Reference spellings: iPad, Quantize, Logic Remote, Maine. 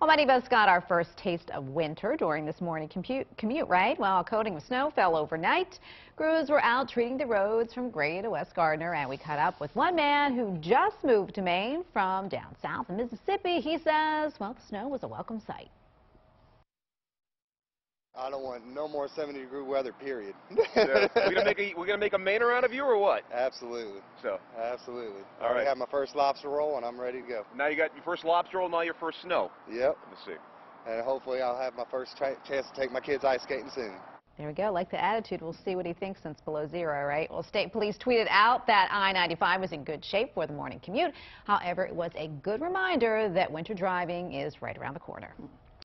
Well, many of us got our first taste of winter during this morning commute, right? Well, a coating of snow fell overnight. Crews were out treating the roads from Gray to West Gardner, and we caught up with one man who just moved to Maine from down south in Mississippi. He says, well, the snow was a welcome sight. I don't want no more 70-degree weather, period. So we're gonna make a Mainer out of you, or what? Absolutely. So. Absolutely. All right. I already had my first lobster roll, and I'm ready to go. Now you got your first lobster roll, now your first snow. Yep. Let's see. And hopefully I'll have my first chance to take my kids ice skating soon. There we go. Like the attitude, we'll see what he thinks since below zero, right? Well, state police tweeted out that I-95 was in good shape for the morning commute. However, it was a good reminder that winter driving is right around the corner.